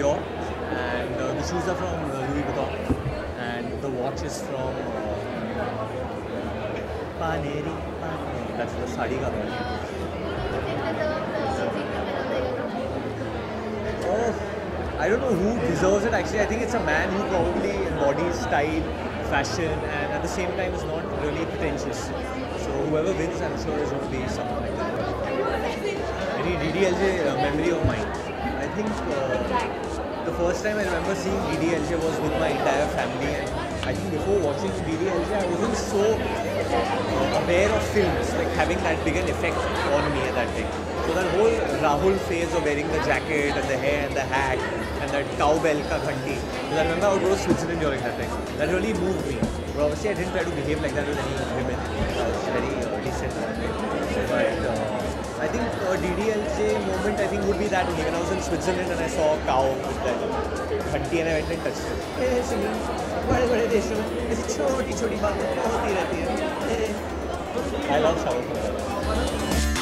Dior, and the shoes are from Louis Vuitton, and the watch is from Paneri. That's the sari ka brand. Oh, I don't know who deserves it actually. I think it's a man who probably embodies style, fashion, and at the same time is not really pretentious. So whoever wins, I'm sure is going to be someone like that. Any DDLJ memory of mine? I think the first time I remember seeing DDLJ was with my entire family, and I think before watching DDLJ I wasn't so aware of films like having that big an effect on me at that time. So that whole Rahul phase of wearing the jacket and the hair and the hat and that cowbell ka ghanti, because I remember I would go to Switzerland during that time. That really moved me. But obviously I didn't try to behave like that with any women. I was very decent. But I think a DDLJ moment I think would be that when I was in Switzerland and I saw a cow with that ghanti and I went and touched it. Hey, Singh, bade bade desho mein aise choti choti baatein hoti rehti hain. I love South India.